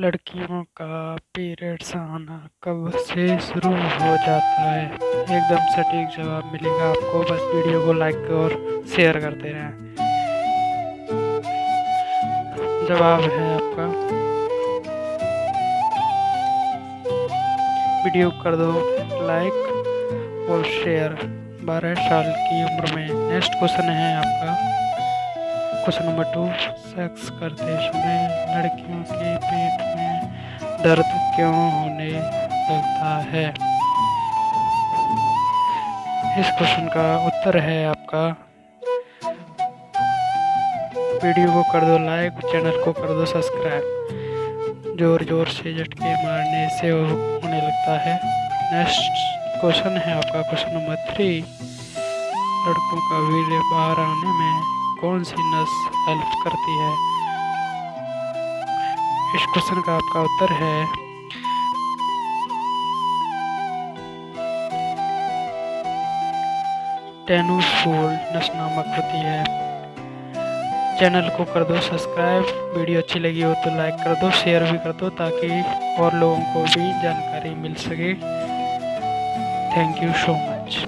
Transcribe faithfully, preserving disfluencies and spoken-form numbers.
लड़कियों का पीरियड्स आना कब से शुरू हो जाता है? एकदम सटीक जवाब मिलेगा आपको, बस वीडियो को लाइक और शेयर करते रहें। जवाब है आपका, वीडियो कर दो लाइक और शेयर। बारह साल की उम्र में। नेक्स्ट क्वेश्चन है आपका क्वेश्चन नंबर टू, सेक्स करते समय लड़कियों के पेट में दर्द क्यों होने लगता है? इस क्वेश्चन का उत्तर है आपका, वीडियो को कर दो लाइक, चैनल को कर दो सब्सक्राइब। जोर जोर से झटके मारने से होने लगता है। नेक्स्ट क्वेश्चन है आपका क्वेश्चन नंबर थ्री, लड़कों का वीर्य बाहर आने में कौन सी नस हेल्प करती है? इस क्वेश्चन का आपका उत्तर है, टेनोफोल नस नामक होती है। चैनल को कर दो सब्सक्राइब, वीडियो अच्छी लगी हो तो लाइक कर दो, शेयर भी कर दो ताकि और लोगों को भी जानकारी मिल सके। Thank you so much.